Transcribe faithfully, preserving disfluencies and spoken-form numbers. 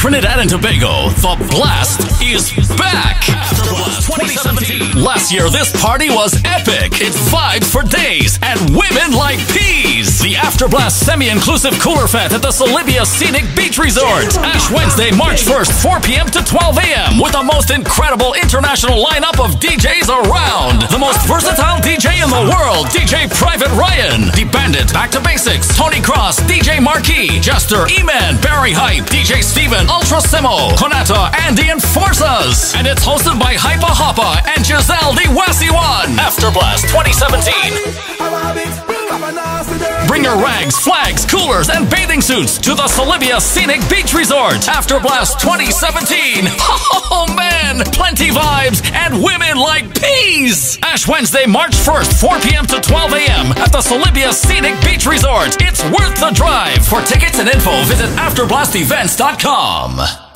Trinidad and Tobago, the Blast is back! Afterblast twenty seventeen. Last year, this party was epic. It vibed for days, and women like peas. The Afterblast semi-inclusive cooler fest at the Salybia Scenic Beach Resort. Ash Wednesday, March first, four p m to twelve a m with the most incredible international lineup of D Js around. The most versatile D J in the world, D J Private Ryan. D'bandit, Back to Basics, Tony Cross, D J Markee, Jester, E-Man, Barry Hype, D J Steven, Ultra Simmo, Konata, and D'enforcas. And it's hosted by Hypa Hoppa and Giselle the Wassy One. Afterblast twenty seventeen. Bring your rags, flags, coolers, and bathing suits to the Salybia Scenic Beach Resort. Afterblast twenty seventeen. Oh man, plenty vibes and women like peas. Ash Wednesday, March first, four p m to twelve a m at the Salybia Scenic Beach Resort. It's worth the drive. For tickets and info, visit afterblast events dot com.